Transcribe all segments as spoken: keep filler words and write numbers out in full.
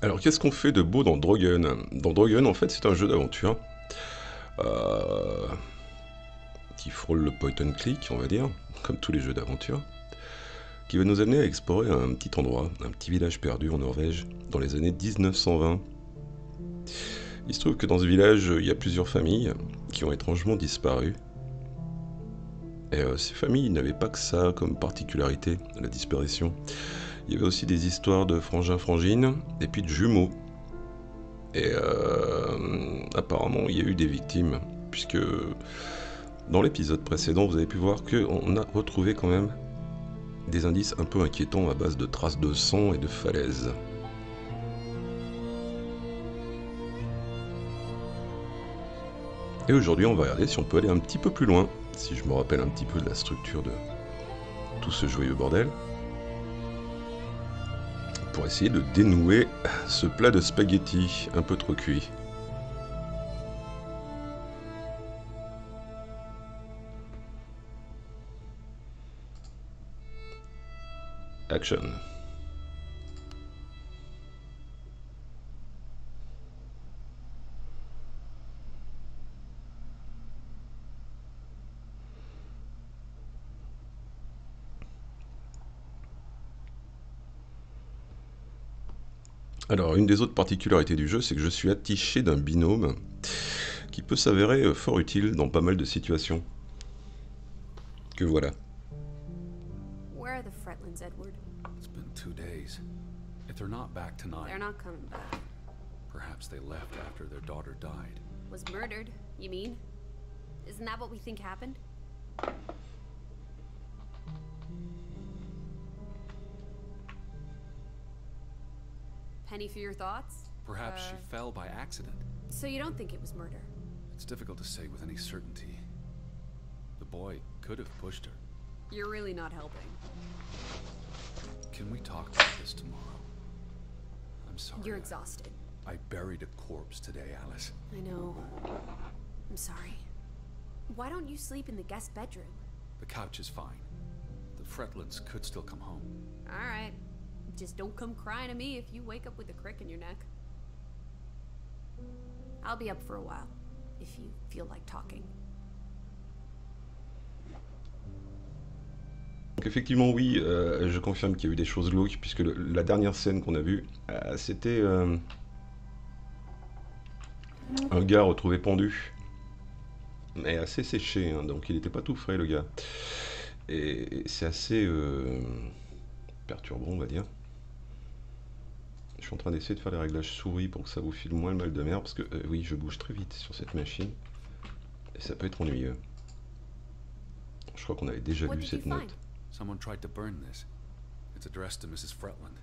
Alors, qu'est-ce qu'on fait de beau dans Drogen? Dans Drogen, en fait, c'est un jeu d'aventure euh, qui frôle le point and click, on va dire, comme tous les jeux d'aventure, qui va nous amener à explorer un petit endroit, un petit village perdu en Norvège, dans les années mille neuf cent vingt. Il se trouve que dans ce village, il y a plusieurs familles qui ont étrangement disparu. Et euh, ces familles n'avaient pas que ça comme particularité, la disparition. Il y avait aussi des histoires de frangins-frangines, et puis de jumeaux. Et euh, apparemment, il y a eu des victimes, puisque dans l'épisode précédent, vous avez pu voir qu'on a retrouvé quand même des indices un peu inquiétants à base de traces de sang et de falaises. Et aujourd'hui, on va regarder si on peut aller un petit peu plus loin, si je me rappelle un petit peu de la structure de tout ce joyeux bordel, pour essayer de dénouer ce plat de spaghettis un peu trop cuit. Action. Alors, une des autres particularités du jeu, c'est que je suis attiché d'un binôme qui peut s'avérer fort utile dans pas mal de situations. Que voilà. Where are the Fretlins, Edward? It's been two days. If they're not back tonight, they're not coming back. Perhaps they left after their daughter died. Was murdered, you mean? Isn't that what we think happened? Penny for your thoughts? Perhaps uh, she fell by accident. So you don't think it was murder? It's difficult to say with any certainty. The boy could have pushed her. You're really not helping. Can we talk about this tomorrow? I'm sorry. You're exhausted. I, I buried a corpse today, Alice. I know. I'm sorry. Why don't you sleep in the guest bedroom? The couch is fine. The Fretlins could still come home. All right. Just don't come crying to me if you wake up with a crick in your neck. I'll be up for a while, if you feel like talking. Donc effectivement, oui, euh, je confirme qu'il y a eu des choses glauques, puisque le, la dernière scène qu'on a vue, euh, c'était euh, un gars retrouvé pendu, mais assez séché, hein, donc il n'était pas tout frais, le gars. Et, et c'est assez euh, perturbant, on va dire. Je suis en train d'essayer de faire les réglages souris pour que ça vous file moins le mal de mer, parce que euh, oui, je bouge très vite sur cette machine et ça peut être ennuyeux. Je crois qu'on avait déjà lu cette note. Someone tried to burn this. It's addressed to Missus Fretland.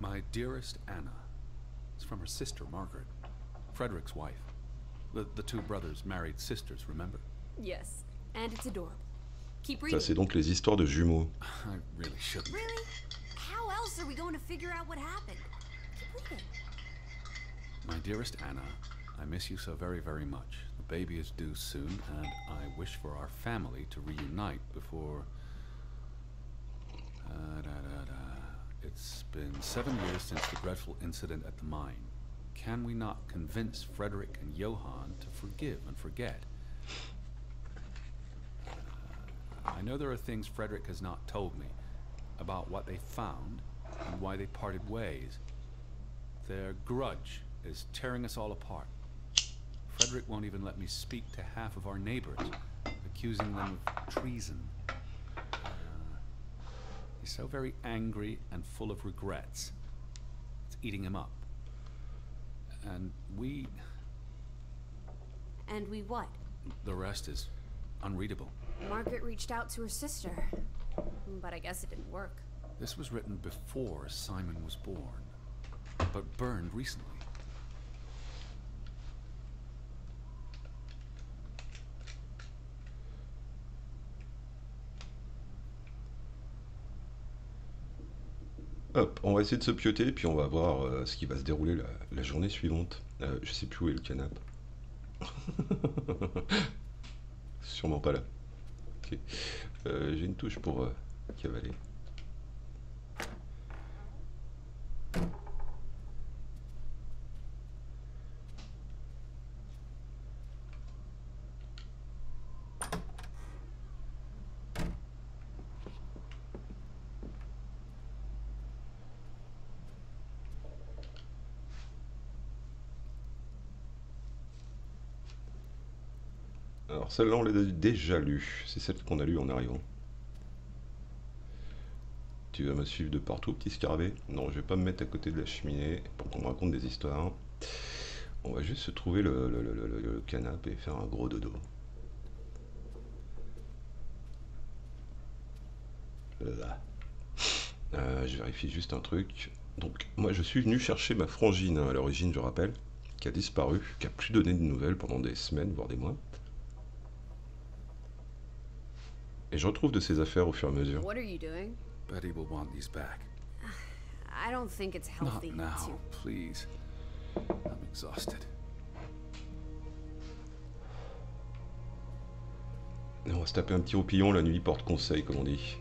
My dearest Anna. It's from her sister Margaret, Frederick's wife. The the two brothers married sisters, remember? Yes, and it's adorable. Keep reading. Ça c'est donc les histoires de jumeaux. I really shouldn't. Really? How else are we going to figure out what happened? Keep reading. My dearest Anna, I miss you so very, very much. The baby is due soon, and I wish for our family to reunite before. Uh, da, da, da. It's been seven years since the dreadful incident at the mine. Can we not convince Frederick and Johan to forgive and forget? Uh, I I know there are things Frederick has not told me about what they found and why they parted ways. Their grudge is tearing us all apart. Frederick won't even let me speak to half of our neighbors, accusing them of treason. Uh, he's so very angry and full of regrets. It's eating him up. And we... And we what? The rest is unreadable. Margaret reached out to her sister, but I guess it didn't work. This was written before Simon was born, but burned recently. Hop, on va essayer de se pioter, puis on va voir euh, ce qui va se dérouler la, la journée suivante. Euh, je sais plus où est le canap. Sûrement pas là. Okay. Euh, j'ai une touche pour euh, cavaler. Alors celle-là on l'a déjà lue, c'est celle qu'on a lue en arrivant. Tu vas me suivre de partout, petit scarabée? Non, je vais pas me mettre à côté de la cheminée pour qu'on me raconte des histoires. On va juste se trouver le, le, le, le, le canapé et faire un gros dodo. Là. Euh, je vérifie juste un truc. Donc moi je suis venu chercher ma frangine, hein, à l'origine je rappelle, qui a disparu, qui a plus donné de nouvelles pendant des semaines, voire des mois. Et je retrouve de ces affaires au fur et à mesure. What are you doing? Betty will want these back. I don't think it's healthy. Not now, to... please. I'm exhausted. Et on va se taper un petit roupillon, la nuit porte conseil, comme on dit.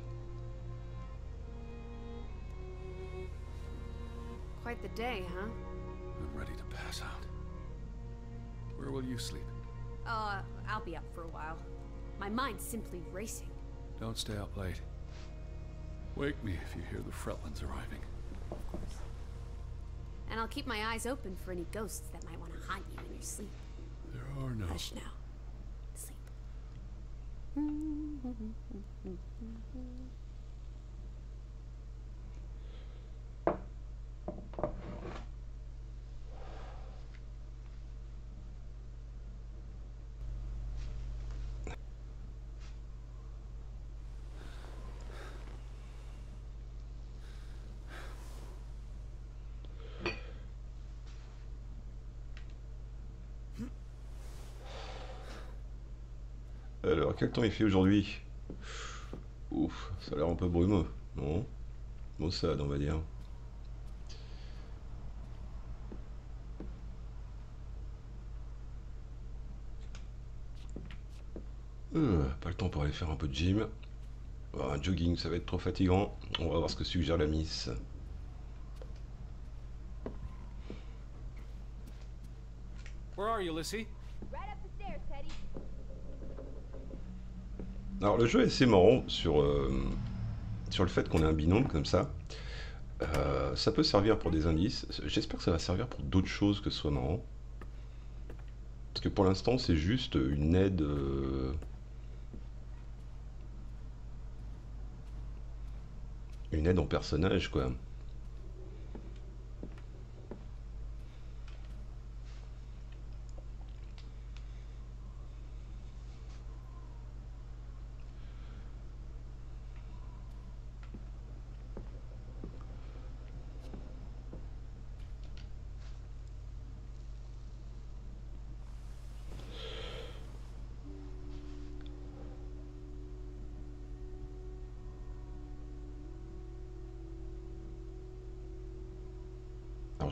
Quite the day, huh? I'm ready to pass out. Where will you sleep? Uh, I'll be up for a while. My mind's simply racing. Don't stay up late. Wake me if you hear the Fretlins arriving. Of course. And I'll keep my eyes open for any ghosts that might want to haunt you in your sleep. There are no. Hush now. Sleep. Alors, quel temps il fait aujourd'hui? Ouf, ça a l'air un peu brumeux, non? Maussade, on va dire. Euh, pas le temps pour aller faire un peu de gym. Alors, un jogging, ça va être trop fatigant. On va voir ce que suggère la miss. Where are you, Lissy? Alors le jeu est assez marrant sur, euh, sur le fait qu'on ait un binôme comme ça. Euh, ça peut servir pour des indices. J'espère que ça va servir pour d'autres choses que ce soit marrant. Parce que pour l'instant c'est juste une aide... Euh, une aide en personnage quoi.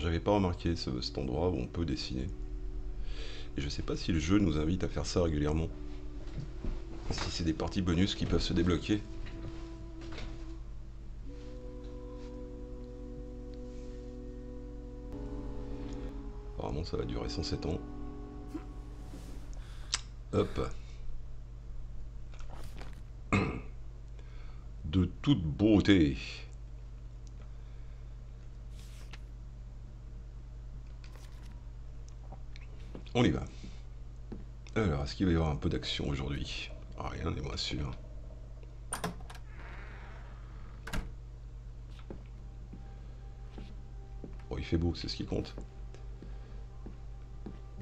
J'avais pas remarqué ce, cet endroit où on peut dessiner. Et je sais pas si le jeu nous invite à faire ça régulièrement. Si c'est des parties bonus qui peuvent se débloquer. Apparemment ça va durer cent sept ans. Hop. de toute beauté. On y va. Alors, est-ce qu'il va y avoir un peu d'action aujourd'hui? Rien n'est moins sûr. Bon, il fait beau, c'est ce qui compte.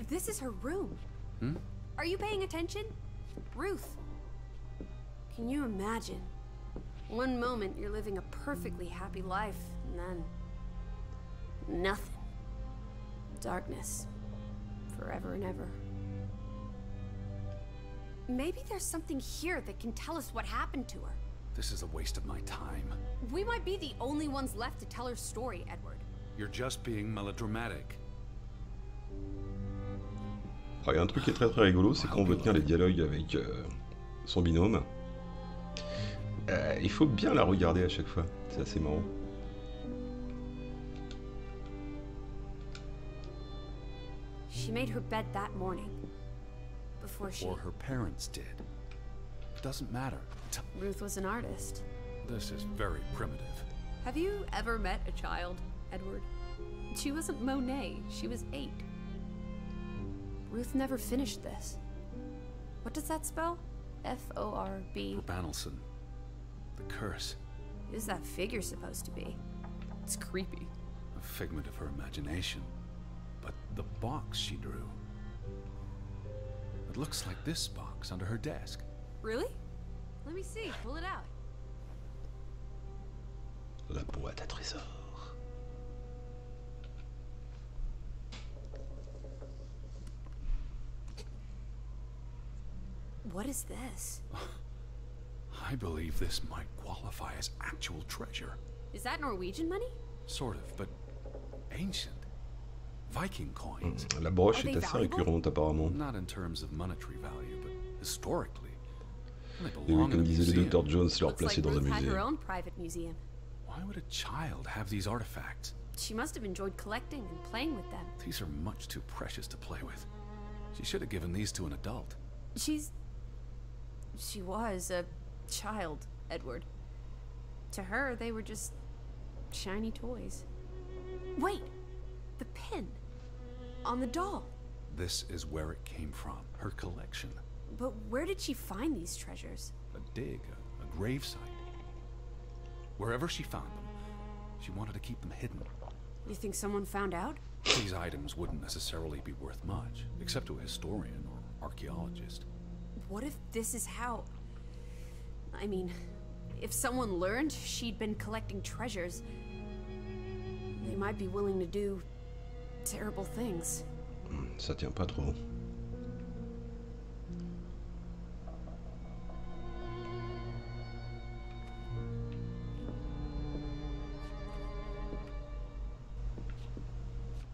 This is her room. Hmm? Are you paying attention? Ruth. Can you imagine? One moment you're living a perfectly happy life, and then nothing. Darkness. Forever and ever. Maybe there's something here that can tell us what happened to her. This is a waste of my time. We might be the only ones left to tell her story, Edward. You're just being melodramatic. Il y a un truc qui est très très rigolo, c'est quand on veut tenir les dialogues avec euh, son binôme. Euh, il faut bien la regarder à chaque fois, c'est assez marrant. She made her bed that morning. Before she... Or her parents did. Doesn't matter. Ruth was an artist. This is very primitive. Have you ever met a child, Edward? She wasn't Monet, she was eight. Ruth never finished this. What does that spell? F O R B. Forbannelson. The curse. Who's that figure supposed to be? It's creepy. A figment of her imagination. But the box she drew. It looks like this box under her desk. Really? Let me see. Pull it out. La boîte à trésors. What is this? I believe this might qualify as actual treasure. Is that Norwegian money? Sort of, but ancient. Viking coins. Mm. La broche est assez récurrente apparemment. Not in terms of monetary value, but historically. Et oui, comme disait le docteur Jones, leur placer dans un musée. Why would a child have these artifacts? She must have enjoyed collecting and playing with them. These are much too precious to play with. She should have given these to an adult. She's She was a child, Edward. To her, they were just shiny toys. Wait! The pin! On the doll! This is where it came from, her collection. But where did she find these treasures? A dig, a, a gravesite. Wherever she found them, she wanted to keep them hidden. You think someone found out? These items wouldn't necessarily be worth much, except to a historian or archaeologist. What if this is how... I mean, if someone learned she'd been collecting treasures, they might be willing to do terrible things. Ça tient pas trop.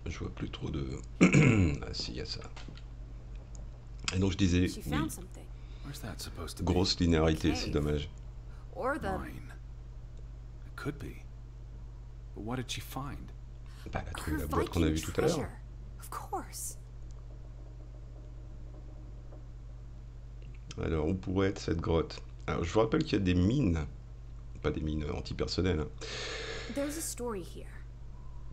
Je vois plus trop de... Ah si, il y a ça. Et donc je disais, oui, grosse linéarité, c'est dommage. Bah, elle a trouvé la boîte qu'on a vue tout à l'heure. Alors, où pourrait être cette grotte? Alors, je vous rappelle qu'il y a des mines, pas des mines antipersonnelles,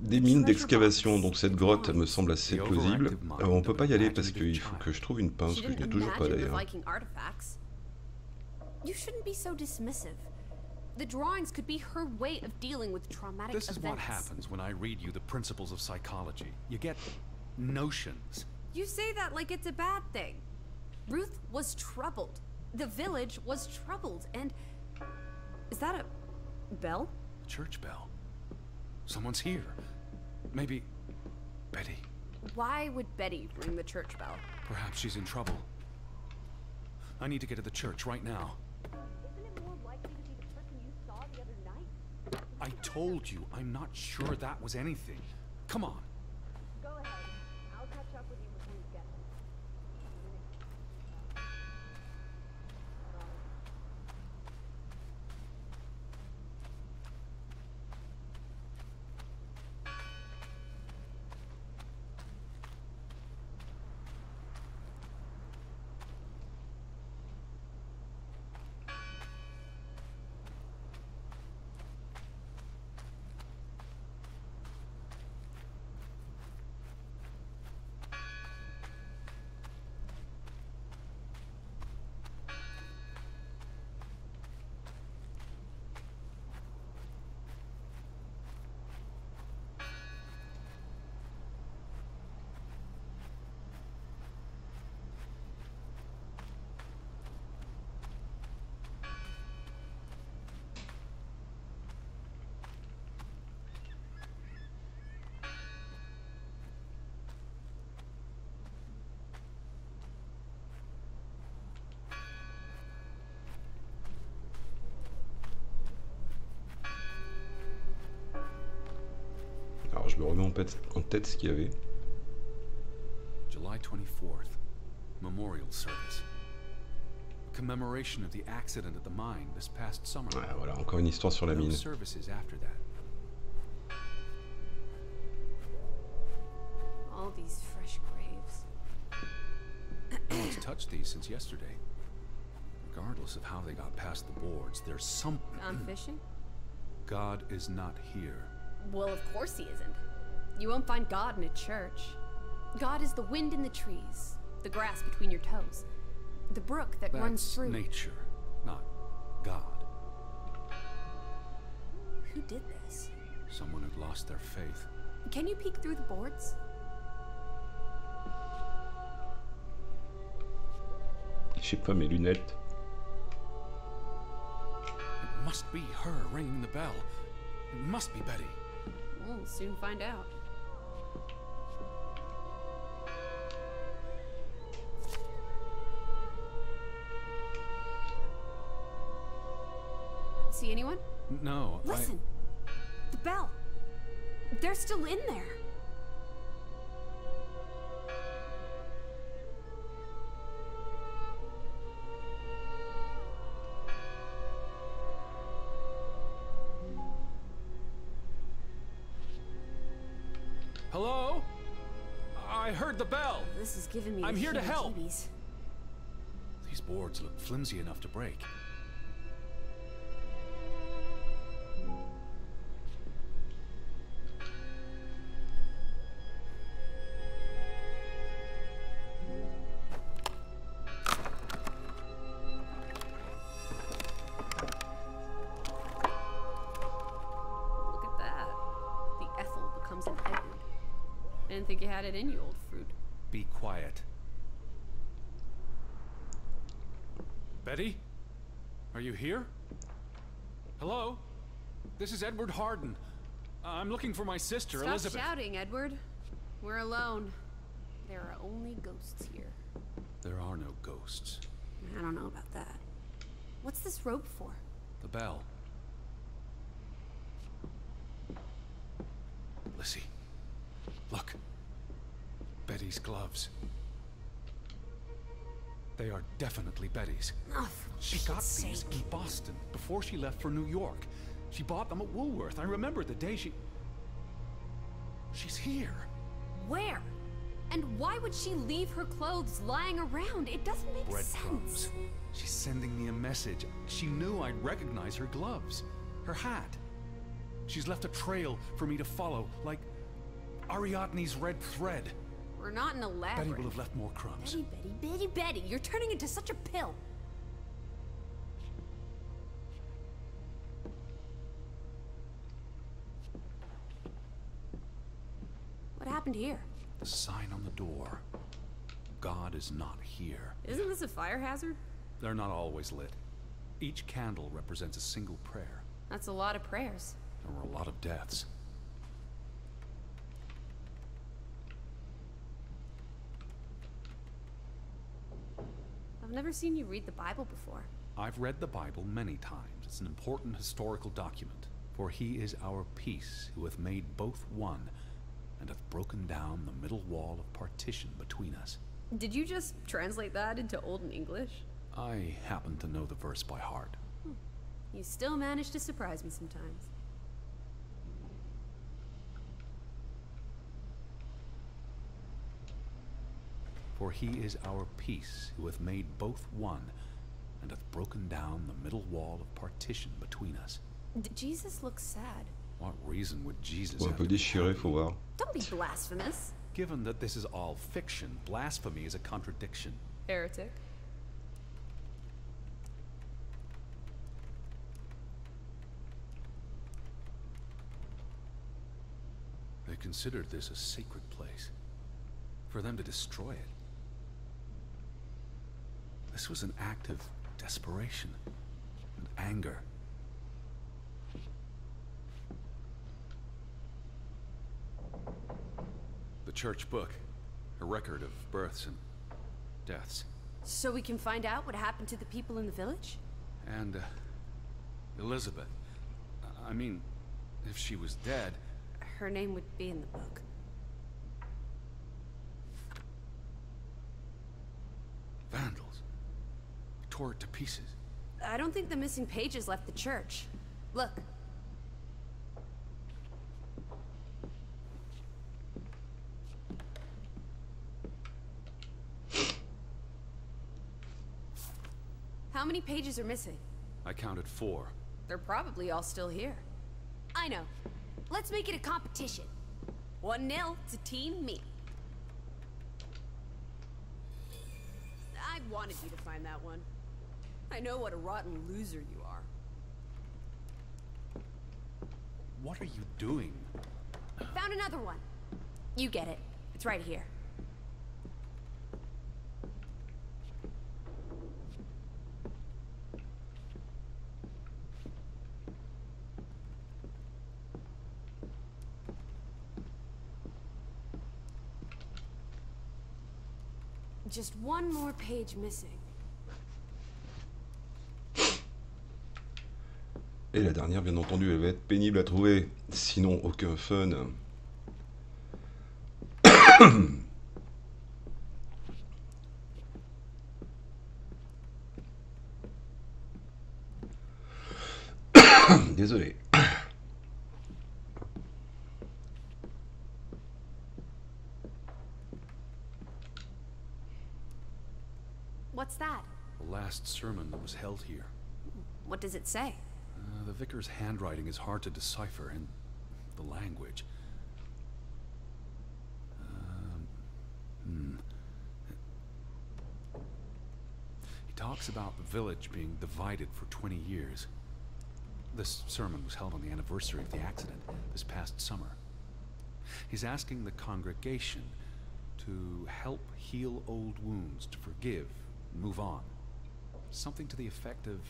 des mines d'excavation, donc cette grotte me semble assez plausible. Euh, on peut pas y aller parce qu'il faut que je trouve une pince, que je n'ai toujours pas d'ailleurs. This is what happens when I read you the principles of psychology. You get notions. You say that like it's a bad thing. Ruth was troubled. The village was troubled, and is that a bell? A church bell. Someone's here. Maybe Betty. Why would Betty ring the church bell? Perhaps she's in trouble. I need to get to the church right now. Isn't it more likely to be the person you saw the other night? I told you, I'm not sure that was anything. Come on. Go ahead. I'll catch up with you before you get there. me remets en tête ce qu'il y avait. July twenty-fourth, memorial service. A commemoration of the accident at the mine this past summer. Ouais, voilà, encore une histoire sur la mine. All these fresh graves. No one's touched these since yesterday. Regardless of how they got past the boards, there's something. Gone fishing? God is not here. Well, of course he isn't. You won't find God in a church. God is the wind in the trees, the grass between your toes, the brook that That's runs through. Nature, not God. Who did this? Someone who'd lost their faith. Can you peek through the boards? Je sais pas, mes lunettes. It must be her ringing the bell. It must be Betty. We'll soon find out. See anyone? No. Listen. I... The bell. They're still in there. Hello? I heard the bell. This is giving me I'm here to help. Jeebies. These boards look flimsy enough to break. It in, you old fruit. Be quiet. Betty? Are you here? Hello? This is Edward Hardin. I'm looking for my sister, Stop Elizabeth. Stop shouting, Edward. We're alone. There are only ghosts here. There are no ghosts. I don't know about that. What's this rope for? The bell. Lissy. Look. Betty's gloves. They are definitely Betty's. Oh, she got these in Boston before she left for New York. She bought them at Woolworth. I remember the day she... She's here. Where? And why would she leave her clothes lying around? It doesn't make Bread sense. Crumbs. She's sending me a message. She knew I'd recognize her gloves, her hat. She's left a trail for me to follow, like Ariadne's red thread. We're not in a lab. Betty will have left more crumbs. Betty, Betty, Betty, Betty, you're turning into such a pill. What happened here? The sign on the door. God is not here. Isn't this a fire hazard? They're not always lit. Each candle represents a single prayer. That's a lot of prayers. There were a lot of deaths. I've never seen you read the Bible before. I've read the Bible many times. It's an important historical document. For he is our peace, who hath made both one, and hath broken down the middle wall of partition between us. Did you just translate that into Old English? I happen to know the verse by heart. Hmm. You still manage to surprise me sometimes. For he is our peace, who hath made both one, and hath broken down the middle wall of partition between us. D Jesus looks sad. What reason would Jesus have déchirer, faut voir. Don't be blasphemous. Given that this is all fiction, blasphemy is a contradiction. Heretic. They considered this a sacred place. For them to destroy it. This was an act of desperation and anger. The church book, a record of births and deaths. So we can find out what happened to the people in the village? And uh, Elizabeth, I mean, if she was dead... her name would be in the book. Vandals. Tore it to pieces. I don't think the missing pages left the church. Look. How many pages are missing? I counted four. They're probably all still here. I know. Let's make it a competition. One nil to Team Me. I wanted you to find that one. I know what a rotten loser you are. What are you doing? Found another one. You get it. It's right here. Just one more page missing. Et la dernière, bien entendu, elle va être pénible à trouver, sinon aucun fun. Désolé. What's that? The last sermon that was held here. What does it say? Uh, the vicar's handwriting is hard to decipher, and the language. Um, hmm. He talks about the village being divided for twenty years. This sermon was held on the anniversary of the accident this past summer. He's asking the congregation to help heal old wounds, to forgive, move on. Something to the effect of,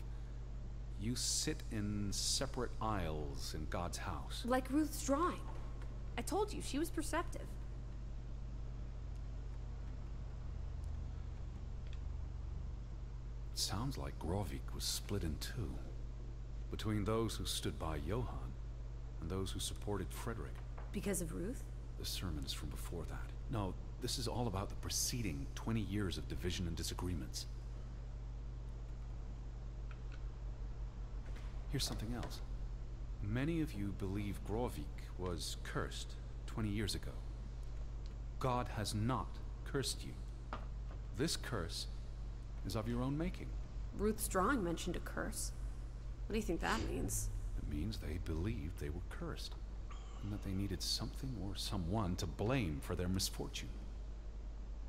you sit in separate aisles in God's house. Like Ruth's drawing. I told you, she was perceptive. It sounds like Gråvik was split in two, between those who stood by Johann and those who supported Frederick. Because of Ruth? The sermon is from before that. No, this is all about the preceding twenty years of division and disagreements. Here's something else. Many of you believe Gråvik was cursed twenty years ago. God has not cursed you. This curse is of your own making. Ruth's drawing mentioned a curse. What do you think that means? It means they believed they were cursed, and that they needed something or someone to blame for their misfortune.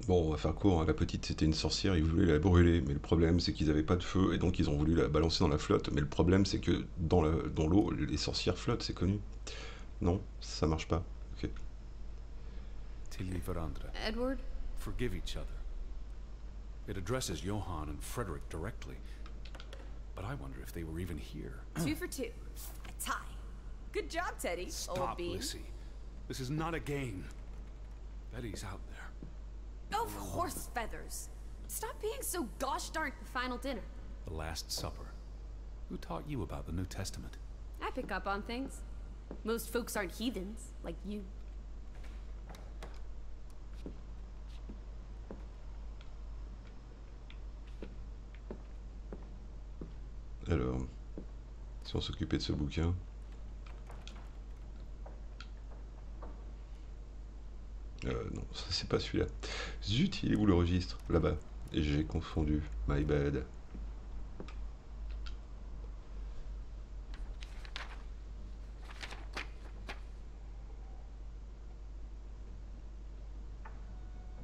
Bon, on va faire court, hein. La petite c'était une sorcière, ils voulaient la brûler, mais le problème c'est qu'ils n'avaient pas de feu, et donc ils ont voulu la balancer dans la flotte, mais le problème c'est que dans la, dans l'eau, les sorcières flottent, c'est connu. Non, ça marche pas. Ok. Edward? Forgive each other. It addresses Johann and Frederick directly, but I wonder if they were even here. Two for two. A tie. Good job, Teddy. Stop, Lissy. This is not a game. Betty's out there. Oh, horse feathers! Stop being so gosh darn the final dinner. The Last Supper. Who taught you about the New Testament? I pick up on things. Most folks aren't heathens, like you. Alors, si on s'occupait de ce bouquin... Euh, non, ça c'est pas celui-là. Zut, il est où le registre? Là-bas. Et j'ai confondu. My bad.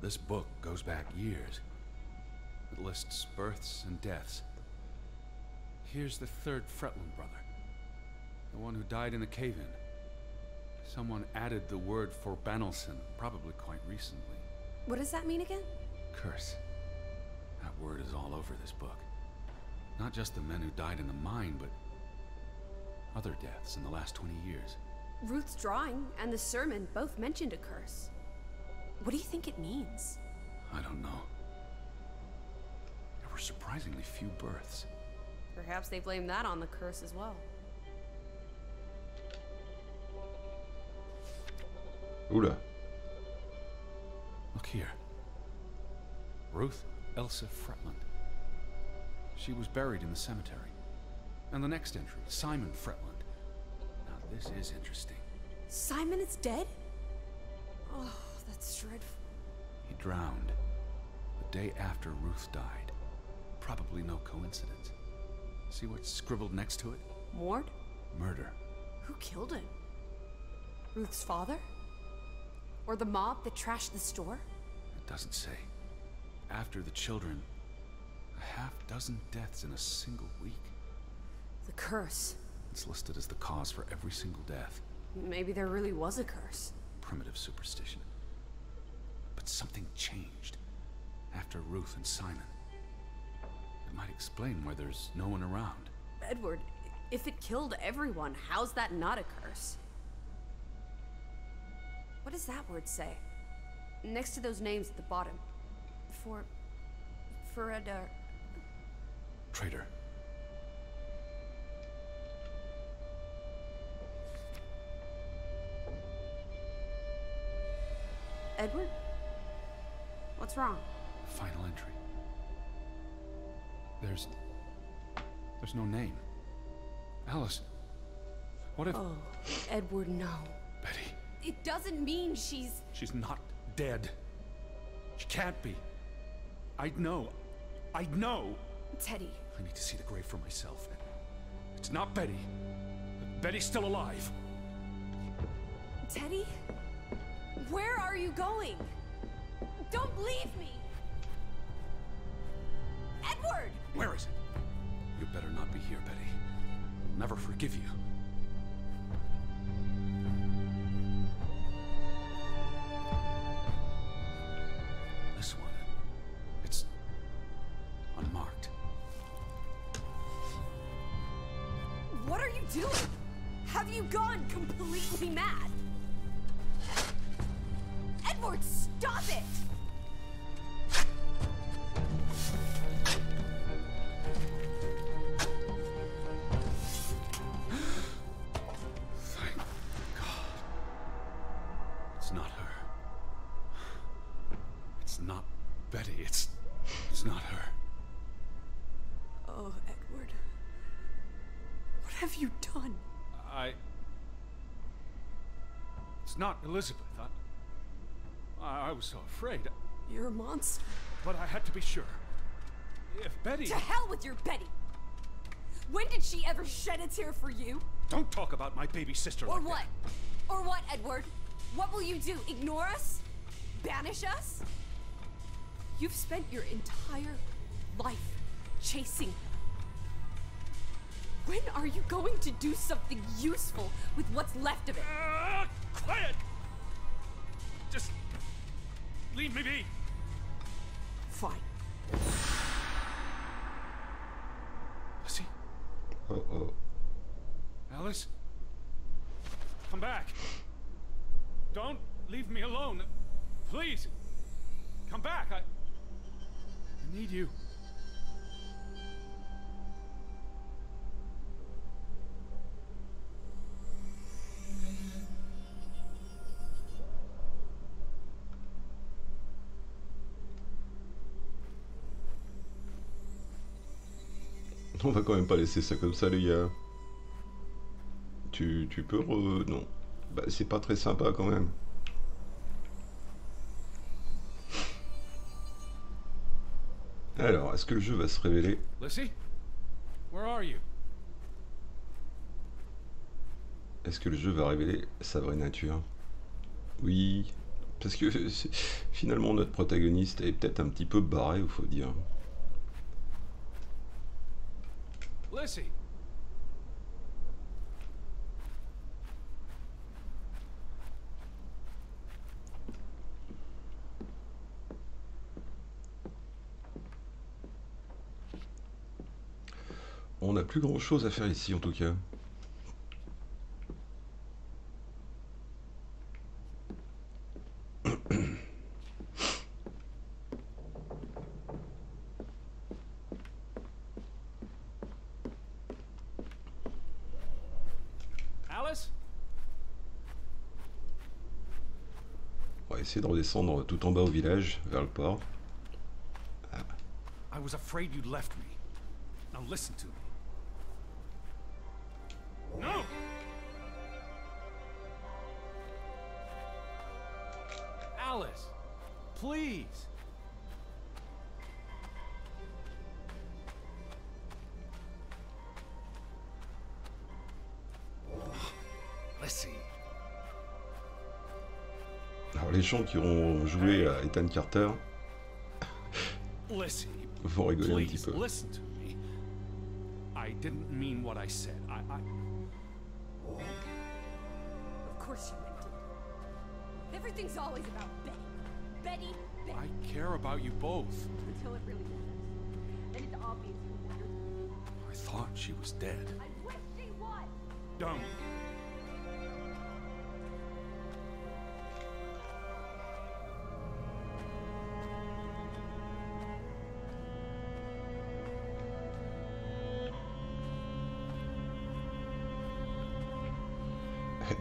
This book goes back years. It lists births and deaths. Here's the third Fretland brother. The one who died in the cave-in. Someone added the word for Banelson, probably quite recently. What does that mean again? Curse. That word is all over this book. Not just the men who died in the mine, but other deaths in the last twenty years. Ruth's drawing and the sermon both mentioned a curse. What do you think it means? I don't know. There were surprisingly few births. Perhaps they blame that on the curse as well. Oula. Look here. Ruth Elsa Fretland. She was buried in the cemetery. And the next entry, Simon Fretland. Now this is interesting. Simon is dead? Oh, that's dreadful. He drowned the day after Ruth died. Probably no coincidence. See what's scribbled next to it? Ward? Murder. Who killed him? Ruth's father? Or the mob that trashed the store? It doesn't say. After the children, a half dozen deaths in a single week. The curse. It's listed as the cause for every single death. Maybe there really was a curse. Primitive superstition. But something changed after Ruth and Simon. It might explain why there's no one around. Edward, if it killed everyone, how's that not a curse? What does that word say? Next to those names at the bottom. For... for a... traitor. Edward? What's wrong? Final entry. There's... there's no name. Alice. What if... Oh, Edward, no. Betty. It doesn't mean she's... She's not dead. She can't be. I'd know. I'd know. Teddy. I need to see the grave for myself. It's not Betty. Betty's still alive. Teddy? Where are you going? Don't leave me! Edward! Where is it? You better not be here, Betty. I'll never forgive you. This one, it's unmarked. What are you doing? Have you gone completely mad? Edward, stop it! Thank God. It's not her. It's not Betty. It's... it's not her. Oh, Edward. What have you done? I... It's not Elizabeth. I... I was so afraid. You're a monster. But I had to be sure. If Betty... To hell with your Betty! When did she ever shed a tear for you? Don't talk about my baby sister or like what? That. Or what, Edward? What will you do? Ignore us? Banish us? You've spent your entire life chasing her. When are you going to do something useful with what's left of it? Uh, quiet! Just... leave me be! Fine. Lizzie? Uh-oh. Alice? Come back! Don't leave me alone! Please! Come back! I... I need you. On va quand même pas laisser ça comme ça, les gars. Tu, tu peux re... Non. Bah, c'est pas très sympa quand même. Alors, est-ce que le jeu va se révéler? Est-ce que le jeu va révéler sa vraie nature? Oui. Parce que finalement, notre protagoniste est peut-être un petit peu barré, il faut dire. Lizzie. On n'a plus grand chose à faire ici en tout cas. va essayer de redescendre tout en bas au village, vers le port. Ah. I was afraid you'd left me. Now listen to me. No! Alice, please. Alors les gens qui ont joué à Ethan Carter vont rigoler un petit peu. I didn't mean what I said. I, I... Of course you meant it. Everything's always about Betty. Betty, Betty. I care about you both. Until it really matters. And it's obvious who matters. I thought she was dead. I wish she was. Dumb.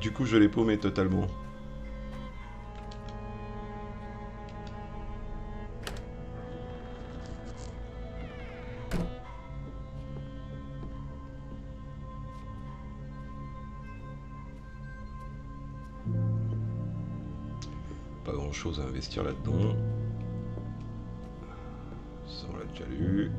Du coup, je l'ai paumé totalement. Pas grand chose à investir là-dedans. Ça, on l'a déjà lu.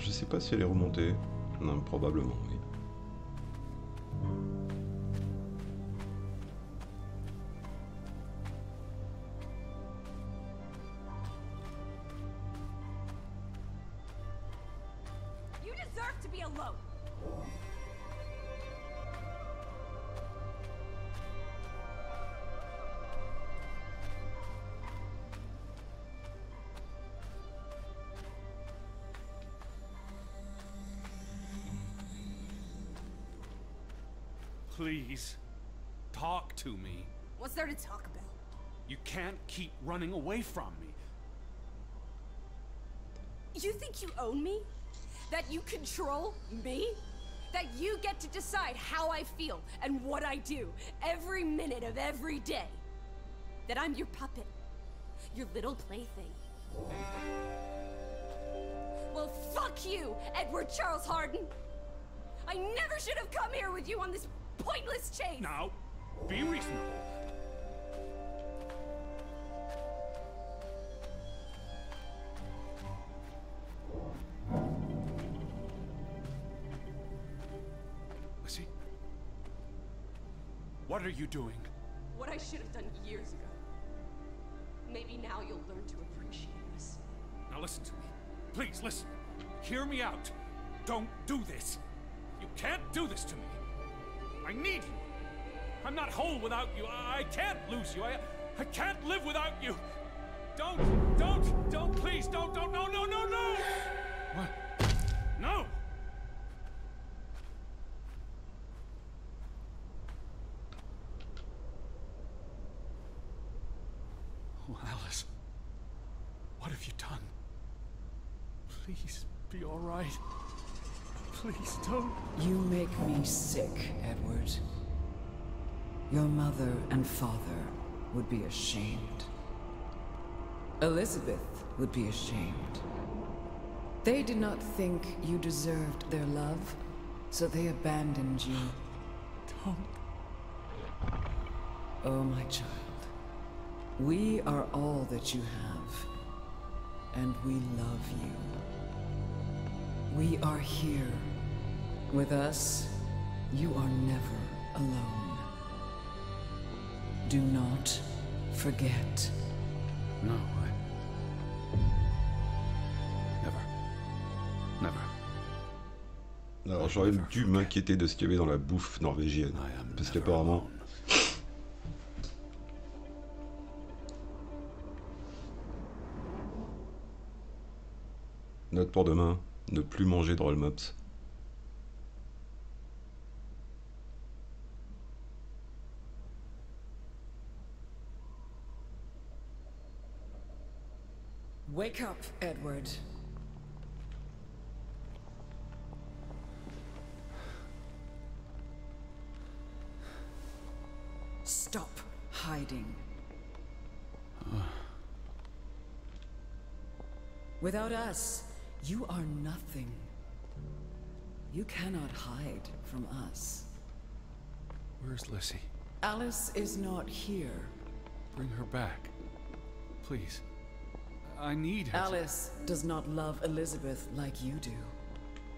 Je sais pas si elle est remontée. Non, probablement, oui. You deserve to be alone. Please, talk to me. What's there to talk about? You can't keep running away from me. You think you own me? That you control me? That you get to decide how I feel and what I do every minute of every day? That I'm your puppet, your little plaything. Well, fuck you, Edward Charles Harden! I never should have come here with you on this pointless chase! Now, be reasonable. Lizzie? What are you doing? What I should have done years ago. Maybe now you'll learn to appreciate us. Now listen to me. Please, listen. Hear me out. Don't do this. You can't do this to me. I need you. I'm not whole without you. I, I can't lose you. I I can't live without you. Don't, don't, don't, please, don't, don't, no, no, no, no! What? No! Oh, Alice. What have you done? Please, be all right. Please don't. You make me sick, Edward. Your mother and father would be ashamed. Elizabeth would be ashamed. They did not think you deserved their love, so they abandoned you. Don't. Oh, my child. We are all that you have, and we love you. We are here. With us, you are never alone. Do not forget. No, I... Never. Never. Alors j'aurais dû m'inquiéter de ce qu'il y avait dans la bouffe norvégienne. Parce qu'apparemment... Note pour demain. Ne plus manger de rollmops. Wake up, Edward. Stop hiding. Without us, you are nothing. You cannot hide from us. Where's Lissy? Alice is not here. Bring her back. Please. I need her. Alice does not love Elizabeth like you do.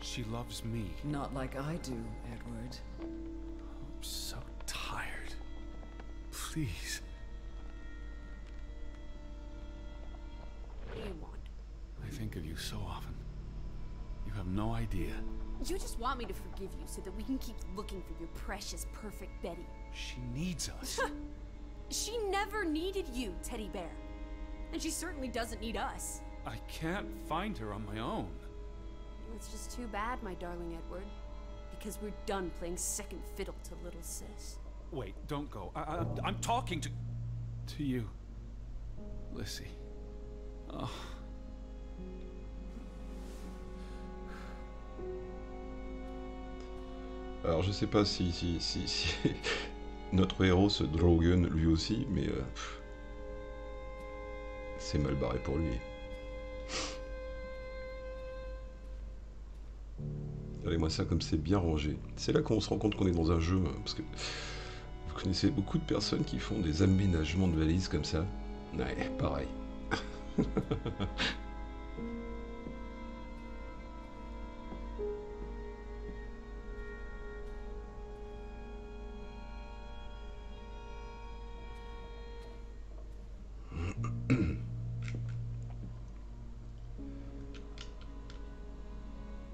She loves me. Not like I do, Edward. I'm so tired. Please. What do you want? I think of you so often. You have no idea. You just want me to forgive you so that we can keep looking for your precious, perfect Betty. She needs us. She never needed you, Teddy Bear. And she certainly doesn't need us. I can't find her on my own. It's just too bad, my darling Edward. Because we're done playing second fiddle to little sis. Wait, don't go. I, I, I'm talking to... To you. Lissy. Oh... Alors je sais pas si, si, si, si notre héros se drogue lui aussi, mais euh, c'est mal barré pour lui. Regardez-moi ça comme c'est bien rangé. C'est là qu'on se rend compte qu'on est dans un jeu, parce que vous connaissez beaucoup de personnes qui font des aménagements de valises comme ça. Ouais, pareil.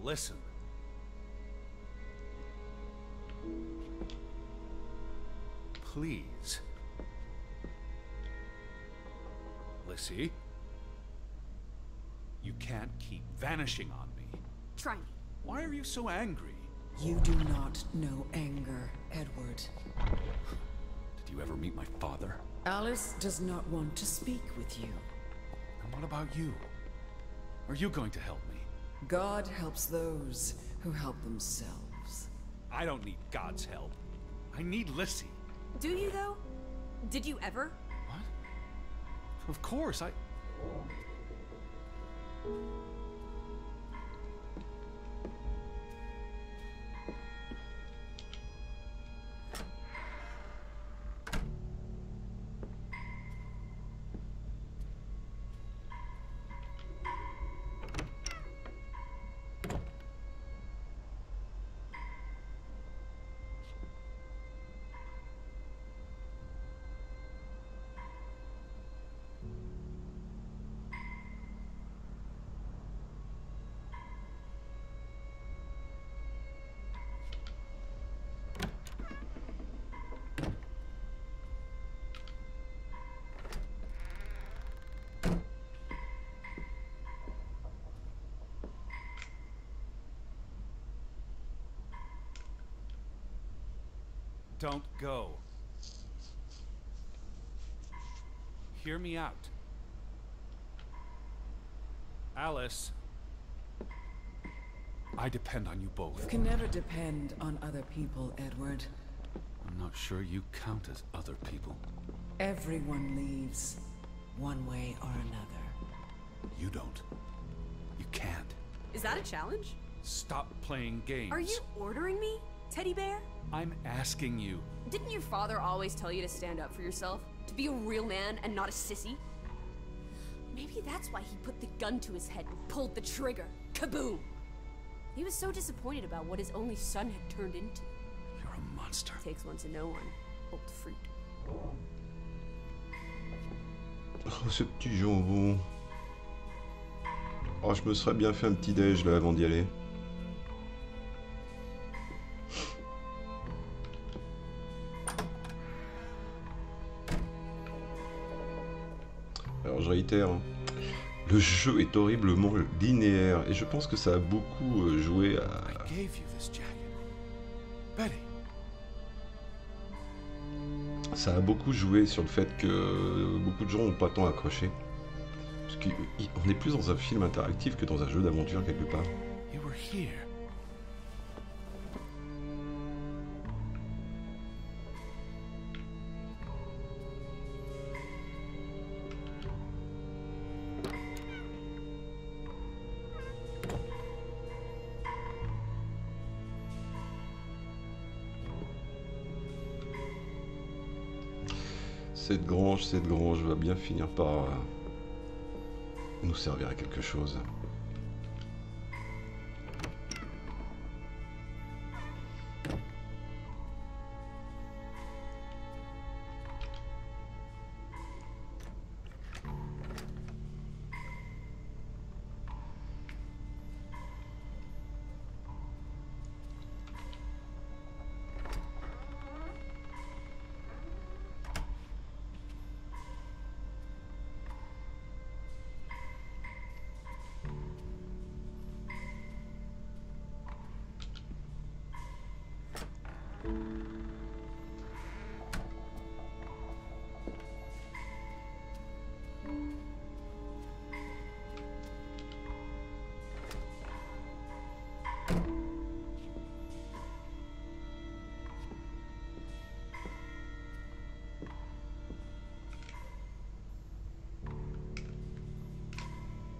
Listen. Please. Lissy. You can't keep vanishing on me. Try me. Why are you so angry? You do not know anger, Edward. Did you ever meet my father? Alice does not want to speak with you. And what about you? Are you going to help me? God helps those who help themselves. I don't need God's help. I need Lissy. Do you, though? Did you ever? What? Of course, I... Don't go. Hear me out. Alice, I depend on you both. You can never depend on other people, Edward. I'm not sure you count as other people. Everyone leaves, one way or another. You don't. You can't. Is that a challenge? Stop playing games. Are you ordering me, Teddy Bear? I'm asking you. Didn't your father always tell you to stand up for yourself? To be a real man and not a sissy? Maybe that's why he put the gun to his head and pulled the trigger. Kaboom! He was so disappointed about what his only son had turned into. You're a monster. Takes one to know one, old fruit. Oh, ce petit jambon. Oh, je me serais bien fait un petit déj là avant d'y aller. Je réitère, le jeu est horriblement linéaire et je pense que ça a beaucoup joué à... Ça a beaucoup joué sur le fait que beaucoup de gens n'ont pas tant accroché. Parce qu'on est plus dans un film interactif que dans un jeu d'aventure quelque part. Cette grange, cette grange va bien finir par nous servir à quelque chose.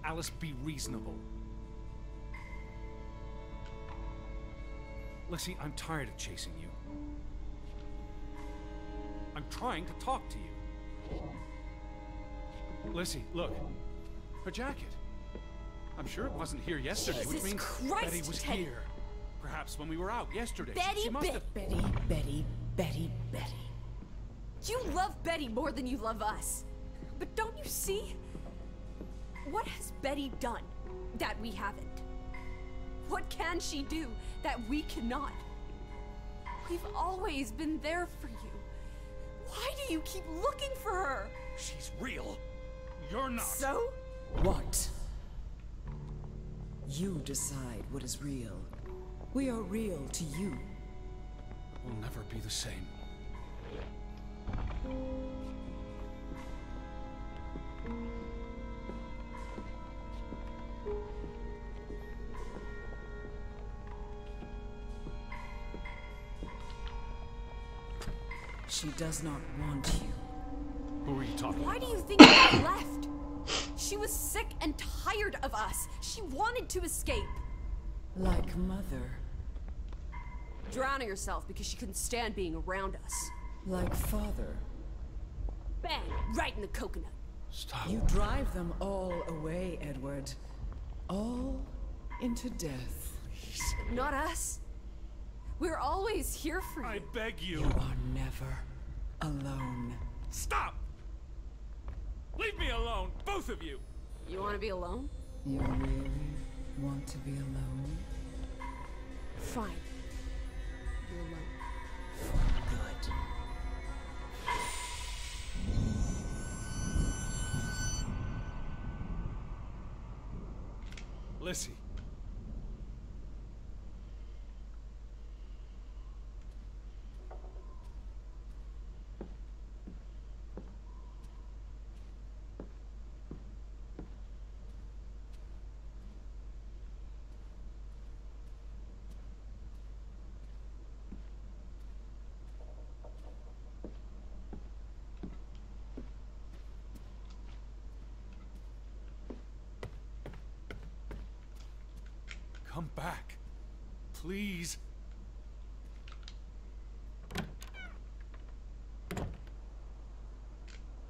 Alice, be reasonable. Lexi, I'm tired of chasing you. I'm trying to talk to you. Lexi, look. Her jacket. I'm sure it wasn't here yesterday, Jesus which means Christ, Betty was Teddy. Here. Perhaps when we were out yesterday. Betty, she must Be have... Betty, Betty, Betty, Betty. You love Betty more than you love us. But don't you see? What has Betty done that we haven't? What can she do that we cannot? We've always been there for you. Why do you keep looking for her? She's real. You're not. So? What? You decide what is real. We are real to you. We'll never be the same. She does not want you. Who are you talking Why about? Why do you think she left? She was sick and tired of us. She wanted to escape. Like Mother. Drowning herself because she couldn't stand being around us. Like Father. Bang! Right in the coconut. Stop. You drive them all away, Edward. All into death. Please. Not us. We're always here for you. I beg you. You are never alone. Stop! Leave me alone, both of you! You want to be alone? You really want to be alone? Fine. You're alone. For good. Lissy. Come back, please.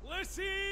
Listen!